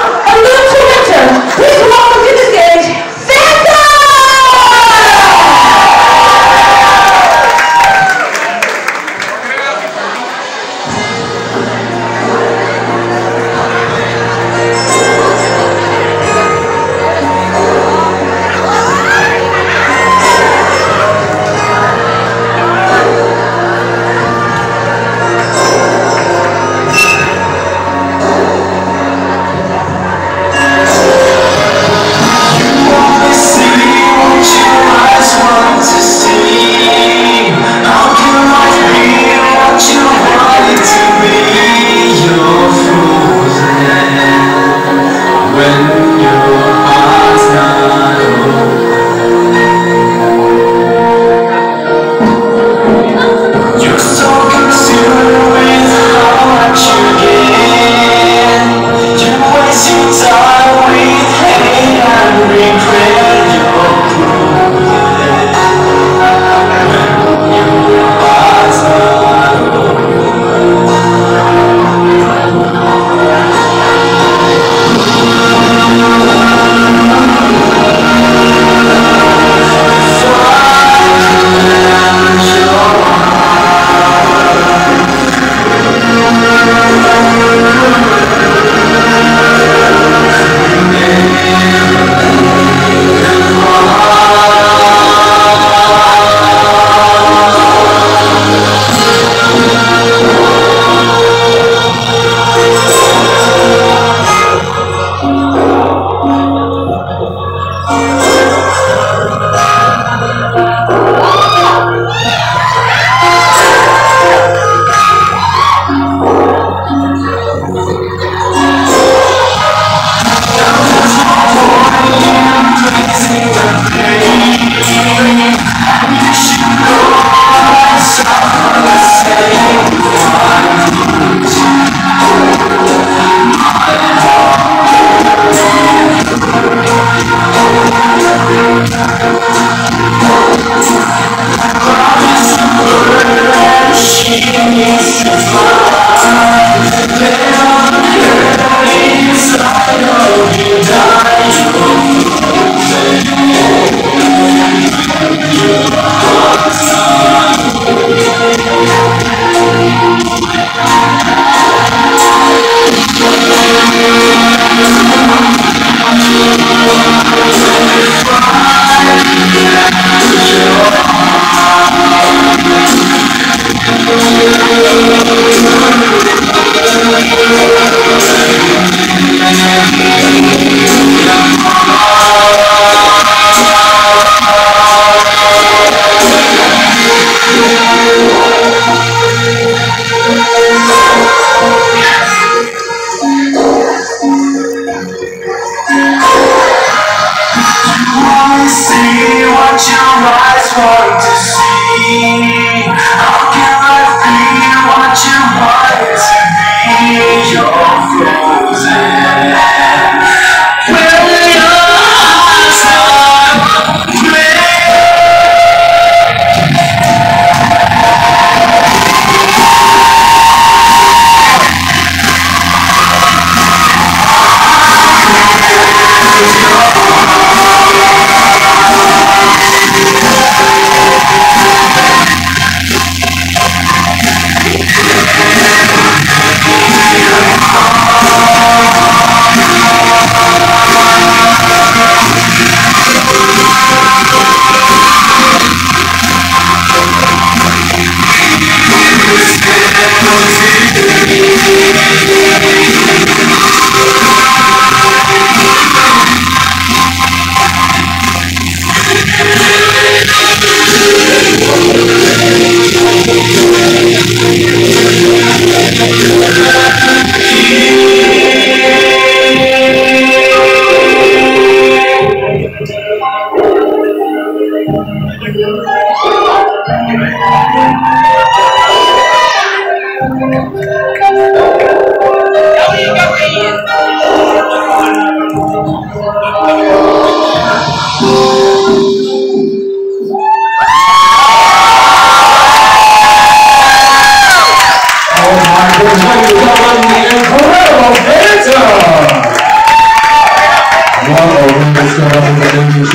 a little too winter. Please welcome to the stage, Santa!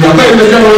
Wow,